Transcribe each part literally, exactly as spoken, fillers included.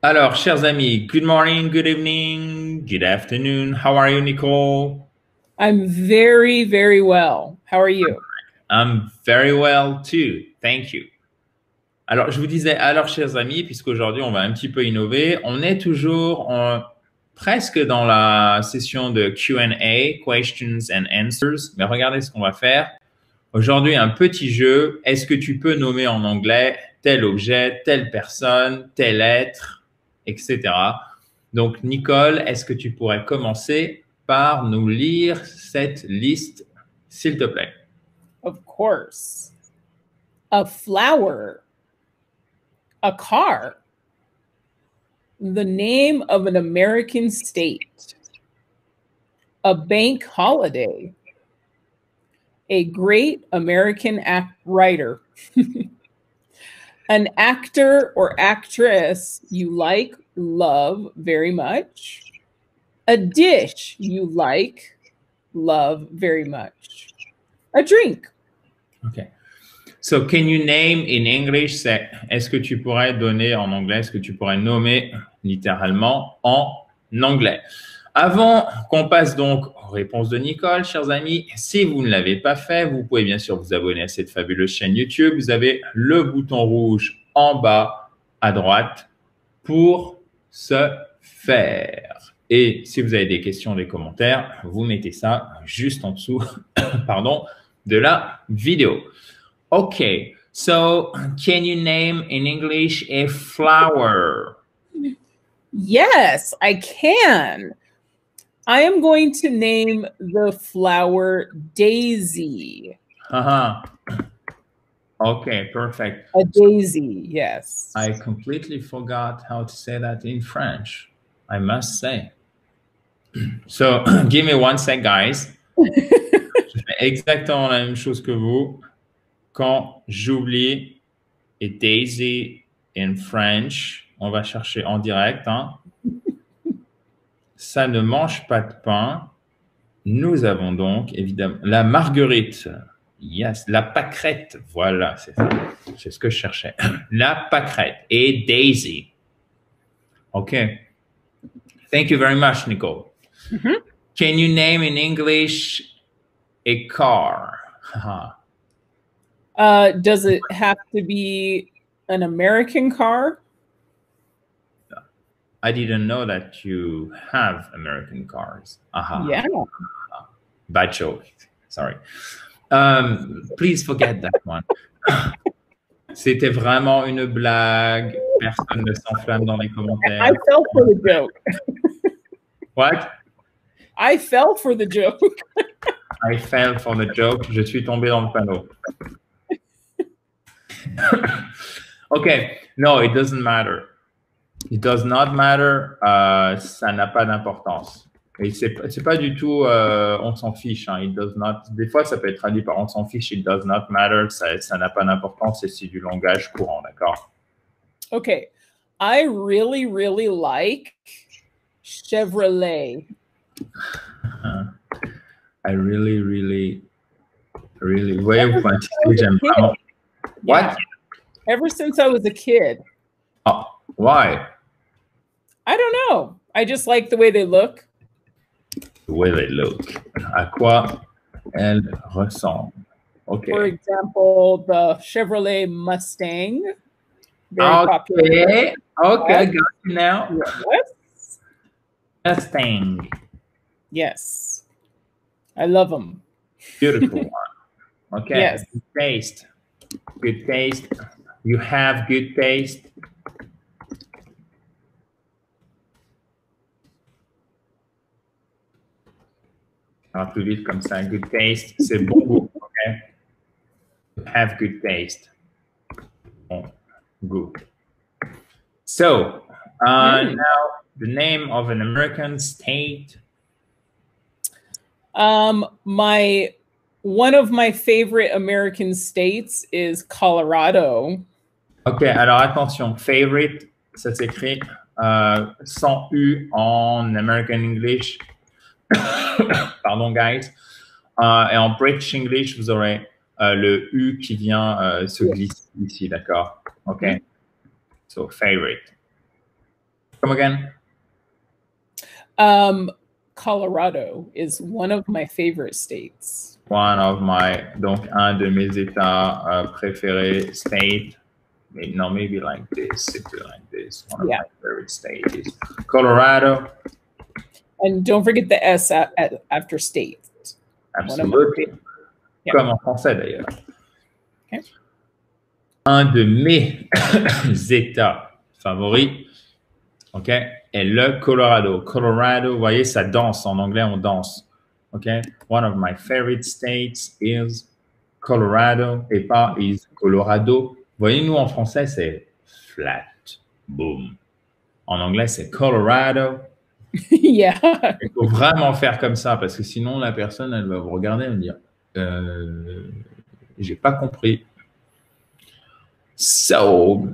Alors, chers amis, good morning, good evening, good afternoon. How are you, Nicole? I'm very, very well. How are you? I'm very well too. Thank you. Alors, je vous disais, alors, chers amis, puisqu'aujourd'hui, on va un petit peu innover, on est toujours en, presque dans la session de Q and A, Questions and Answers. Mais regardez ce qu'on va faire. Aujourd'hui, un petit jeu. Est-ce que tu peux nommer en anglais tel objet, telle personne, tel être, et cetera. Donc, Nicole, est-ce que tu pourrais commencer par nous lire cette liste, s'il te plaît? Of course. A flower. A car. The name of an American state. A bank holiday. A great American act writer. An actor or actress you like, love very much. A dish you like, love very much. A drink. Okay. So can you name in English, c'est est-ce que tu pourrais donner en anglais, est-ce que tu pourrais nommer littéralement en anglais? Avant qu'on passe donc aux réponses de Nicole, chers amis, si vous ne l'avez pas fait, vous pouvez bien sûr vous abonner à cette fabuleuse chaîne YouTube. Vous avez le bouton rouge en bas à droite pour se faire. Et si vous avez des questions, des commentaires, vous mettez ça juste en dessous pardon, de la vidéo. OK, so can you name in English a flower? Yes, I can. I am going to name the flower Daisy. Uh-huh. Okay, perfect. A daisy, yes. I completely forgot how to say that in French, I must say. So, give me one sec, guys. Je fais exactement la même chose que vous. Quand j'oublie, et daisy in French, on va chercher en direct, hein. Ça ne mange pas de pain. Nous avons donc, évidemment, la marguerite. Yes, la pâquerette. Voilà, c'est ça. C'est ce que je cherchais. La pâquerette et Daisy. OK. Thank you very much, Nicole. Mm-hmm. Can you name in English a car? uh, does it have to be an American car? I didn't know that you have American cars. Aha. Yeah. Bad joke. Sorry. Um, please forget that one. C'était vraiment une blague. Personne ne s'enflamme dans les commentaires. I fell for the joke. What? I fell for the joke. I fell for the joke. Je suis tombé dans le panneau. Okay. No, it doesn't matter. It does not matter, uh, ça n'a pas d'importance. Et c'est pas du tout, uh, on s'en fiche, hein. It does not, des fois ça peut être traduit par on s'en fiche, it does not matter, ça n'a pas d'importance et c'est du langage courant, d'accord? Okay, I really, really like Chevrolet. I really, really, really, ouais, vous m'indiquez, j'aime vraiment. What? Yeah. Ever since I was a kid. Oh. Why? I don't know. I just like the way they look. The way they look. À quoi elles ressemblent. Okay. For example, the Chevrolet Mustang. Very okay. Popular. Okay, got you now. Yes. Mustang. Yes. I love them. Beautiful one. Okay. Yes. Good taste. Good taste. You have good taste. Plus vite comme ça, good taste, c'est bon goût, ok? Have good taste. Bon goût. So, uh, mm. Now the name of an American state. Um, my, one of my favorite American states is Colorado. Ok, alors attention, favorite, ça s'écrit uh, sans U en American English. Pardon, guys. Uh, et en British English, vous aurez uh, le U qui vient uh, se glisser ici, d'accord? OK. So, favorite. Come again? Um, Colorado is one of my favorite states. One of my, donc un de mes états uh, préférés, state. No, maybe like this, simply like this. One of yeah. my favorite states is Colorado. And don't forget the S at, at, after state. Absolutely. Yeah. Comme en français d'ailleurs. Okay. Un de mes états favoris, ok, est le Colorado. Colorado, vous voyez, ça danse. En anglais, on danse. Ok. One of my favorite states is Colorado et pas is Colorado. Vous voyez, nous, en français, c'est flat, boom. En anglais, c'est Colorado. Yeah. Il faut vraiment faire comme ça parce que sinon, la personne, elle va vous regarder et me dire euh, j'ai pas compris. So,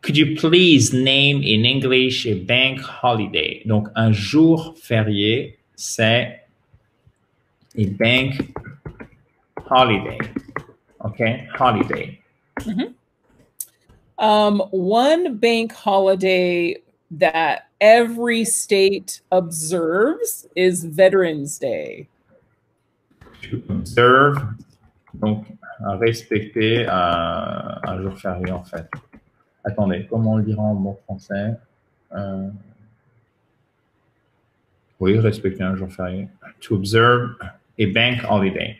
could you please name in English a bank holiday? Donc, un jour férié, c'est a bank holiday. OK? Holiday. Mm-hmm. Um, one bank holiday that every state observes is Veterans Day. To observe, donc respecter euh, un jour férié en fait. Attendez, comment on le dira en bon français? Euh... Oui, respecter un jour férié. To observe a bank holiday.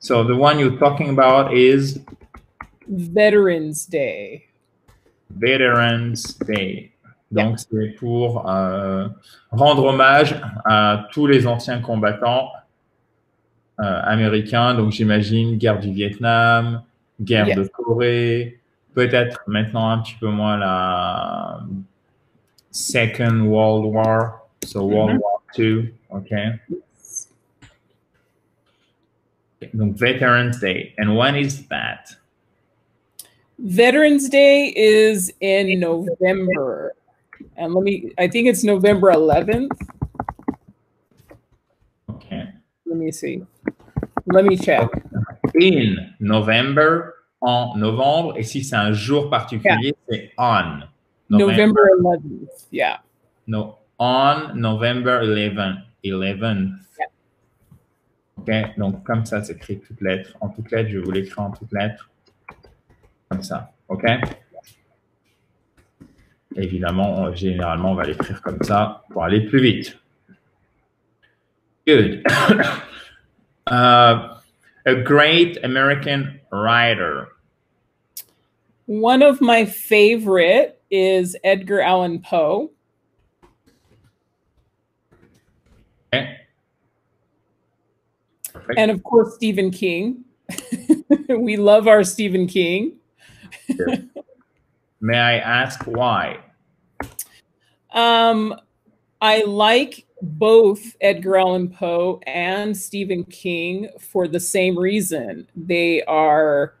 So the one you're talking about is Veterans Day. Veterans Day. Donc, yeah. c'est pour euh, rendre hommage à tous les anciens combattants euh, américains. Donc, j'imagine guerre du Vietnam, guerre yeah. de Corée, peut-être maintenant un petit peu moins la Second World War, so mm-hmm. World War Two, OK? Yes. Donc, Veterans Day. And when is that? Veterans Day is in November. And let me, I think it's November eleventh. Okay. Let me see. Let me check. In November, en novembre, et si c'est un jour particulier, yeah. c'est on. November. November eleventh, yeah. No, on November eleventh. eleventh. Yeah. OK, donc comme ça, c'est écrit toutes lettres. En toutes lettres, je vais vous l'écrire en toutes lettres. Comme ça, OK? Évidemment, on, généralement, on va l'écrire comme ça pour aller plus vite. Good. uh, a great American writer. One of my favorite is Edgar Allan Poe. Okay. Perfect. And of course, Stephen King. We love our Stephen King. May I ask why? Um, I like both Edgar Allan Poe and Stephen King for the same reason. They are,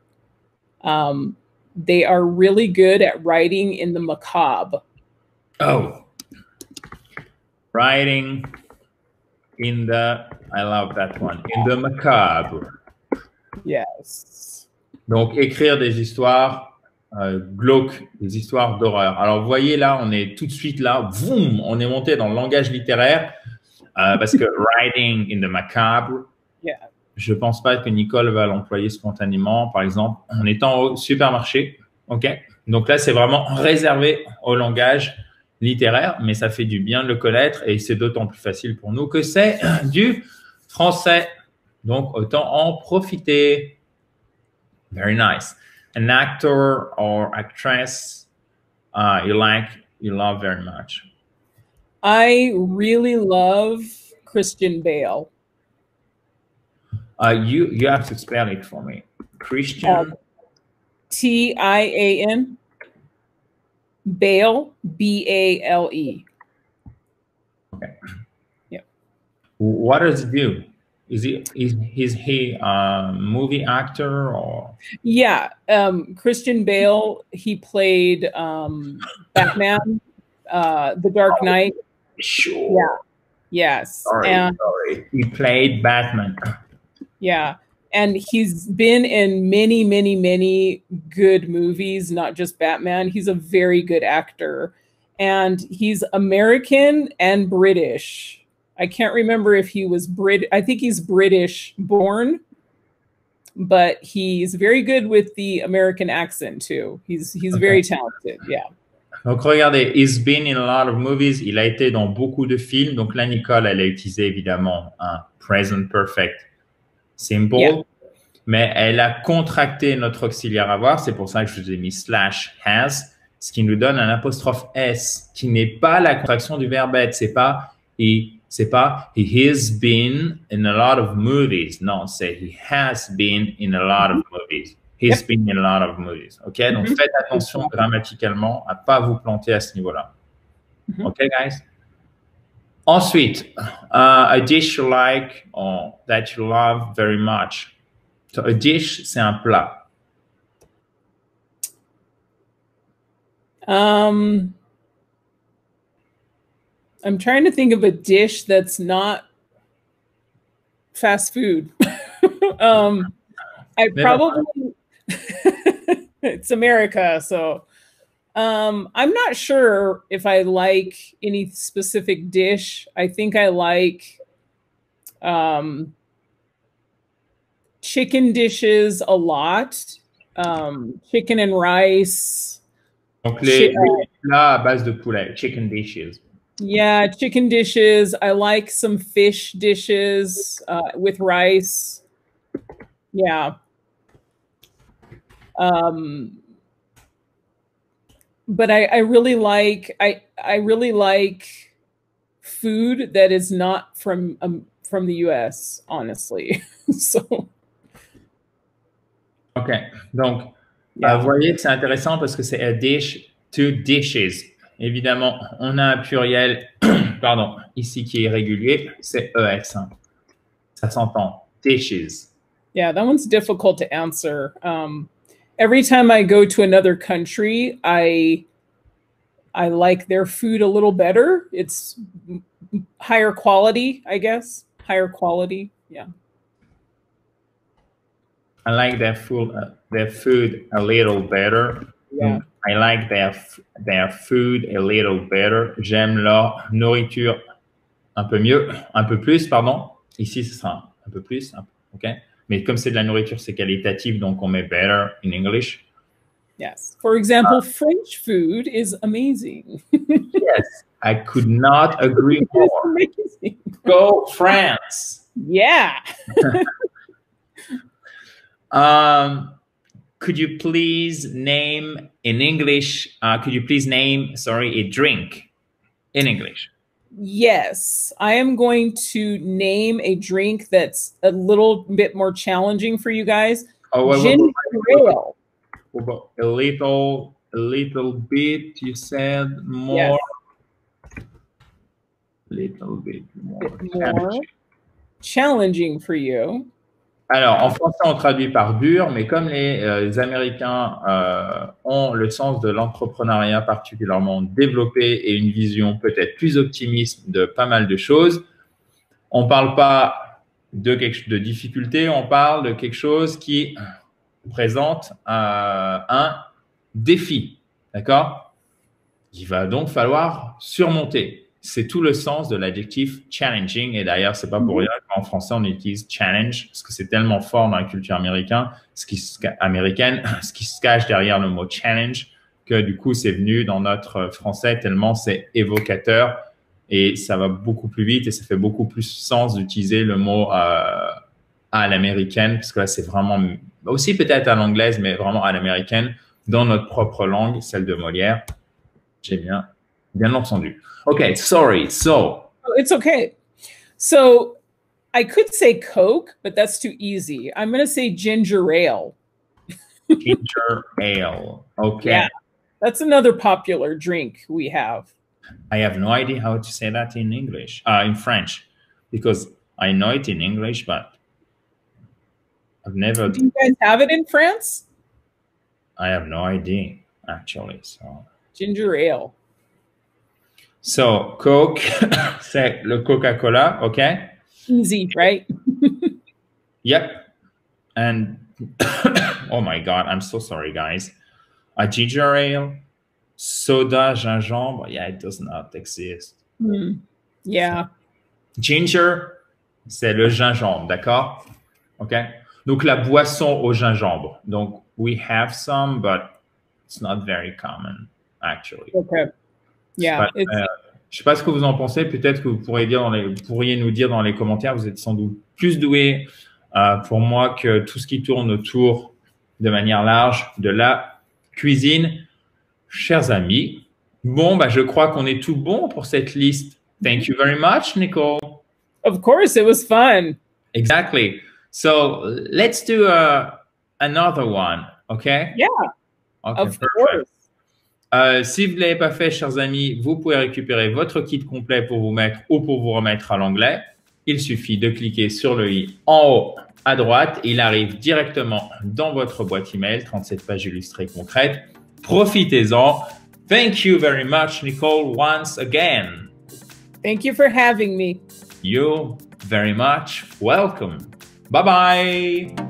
um, they are really good at writing in the macabre. Oh, writing in the, I love that one, in the macabre. Yes. Donc, écrire des histoires euh, glauques, des histoires d'horreur. Alors, vous voyez là, on est tout de suite là, boum, on est monté dans le langage littéraire euh, parce que writing in the macabre, yeah. je ne pense pas que Nicole va l'employer spontanément. Par exemple, on est au supermarché, OK? Donc là, c'est vraiment réservé au langage littéraire, mais ça fait du bien de le connaître et c'est d'autant plus facile pour nous que c'est du français. Donc, autant en profiter. Very nice. An actor or actress uh, you like, you love very much. I really love Christian Bale. Uh, you you have to spell it for me. Christian. Um, T I A N. Bale. B A L E. Okay. Yeah. What does it do? Is he, is, is he a movie actor or? Yeah, um, Christian Bale, he played um, Batman, uh, The Dark Knight. Sure. Yeah. Yes. Sorry, and, sorry. He played Batman. Yeah, and he's been in many, many, many good movies, not just Batman. He's a very good actor. and he's American and British. I can't remember if he was Brit. I think he's British born, but he's very good with the American accent too. He's he's okay. very talented. Yeah. Donc regardez, he's been in a lot of movies. Il a été dans beaucoup de films. Donc là, Nicole, elle a utilisé évidemment un present perfect simple, yeah. mais elle a contracté notre auxiliaire avoir. C'est pour ça que je vous ai mis slash has, ce qui nous donne un apostrophe s, qui n'est pas la contraction du verbe être. C'est pas he, c'est pas he has been in a lot of movies. Non, c'est he has been in a lot of movies. He's yep. been in a lot of movies. OK, mm-hmm. donc faites attention grammaticalement à ne pas vous planter à ce niveau-là. Mm-hmm. OK, guys? Ensuite, uh, a dish you like or that you love very much. So, a dish, c'est un plat. Um, I'm trying to think of a dish that's not fast food. um, I probably... it's America, so um, I'm not sure if I like any specific dish. I think I like um, chicken dishes a lot, um, chicken and rice. Donc les plats à base de poulet, chicken dishes. Yeah, chicken dishes. I like some fish dishes uh, with rice. Yeah. Um, but I, I really like, I, I really like food that is not from, um, from the U S, honestly. so. OK. Donc, yeah. vous voyez que c'est intéressant parce que c'est a dish, two dishes. Évidemment, on a un pluriel, pardon, ici qui est régulier, c'est E S. Ça s'entend. Dishes. Yeah, that one's difficult to answer. Um, Every time I go to another country, I I like their food a little better. It's higher quality, I guess. Higher quality, yeah. I like their food uh, their food a little better. Yeah. I like their their food a little better. J'aime leur nourriture un peu mieux, un peu plus, pardon. Ici, ce sera un peu plus, OK? Mais comme c'est de la nourriture, c'est qualitatif, donc on met better in English. Yes. For example, uh, French food is amazing. yes. I could not agree more. Go France. Yeah. um, could you please name in English, uh, could you please name, sorry, a drink in English? Yes, I am going to name a drink that's a little bit more challenging for you guys. Oh, well, Gin well, well, well, well, a little, a little bit. You said more. Yes. Little bit more. Bit more challenging. challenging for you. Alors, en français, on traduit par dur, mais comme les, euh, les Américains euh, ont le sens de l'entrepreneuriat particulièrement développé et une vision peut-être plus optimiste de pas mal de choses, on ne parle pas de, quelque, de difficulté, on parle de quelque chose qui présente euh, un défi, d'accord? Il va donc falloir surmonter. C'est tout le sens de l'adjectif challenging. Et d'ailleurs, c'est pas pour rien qu'en français, on utilise challenge parce que c'est tellement fort dans la culture américaine, ce qui se, américaine, ce qui se cache derrière le mot challenge que du coup, c'est venu dans notre français tellement c'est évocateur et ça va beaucoup plus vite et ça fait beaucoup plus sens d'utiliser le mot euh, à l'américaine parce que là, c'est vraiment aussi peut-être à l'anglaise, mais vraiment à l'américaine dans notre propre langue, celle de Molière. J'ai bien Bien entendu. Okay, sorry. So it's okay. So I could say Coke, but that's too easy. I'm going to say ginger ale. ginger ale. Okay. Yeah, that's another popular drink we have. I have no idea how to say that in English, uh, in French, because I know it in English, but I've never. Do you guys have it in France? I have no idea, actually. So ginger ale. So, Coke, c'est le Coca-Cola, okay? Easy, right? yep. And, oh my God, I'm so sorry, guys. A ginger ale, soda, gingembre, yeah, it does not exist. Mm. Yeah. Ginger, c'est le gingembre, d'accord? OK? Donc, la boisson au gingembre. Donc, we have some, but it's not very common, actually. OK. Yeah. But, it's... Euh, je ne sais pas ce que vous en pensez. Peut-être que vous pourriez, dire dans les, vous pourriez nous dire dans les commentaires. Vous êtes sans doute plus doués euh, pour moi que tout ce qui tourne autour de manière large de la cuisine. Chers amis, bon, bah, je crois qu'on est tout bon pour cette liste. Thank you very much, Nicole. Of course, it was fun. Exactly. So let's do uh, another one, okay? Yeah, okay, of perfect. Course. Euh, si vous ne l'avez pas fait, chers amis, vous pouvez récupérer votre kit complet pour vous mettre ou pour vous remettre à l'anglais. Il suffit de cliquer sur le i en haut à droite. Il arrive directement dans votre boîte email. trente-sept pages illustrées concrètes. Profitez-en. Thank you very much, Nicole, once again. Thank you for having me. You're very much welcome. Bye-bye.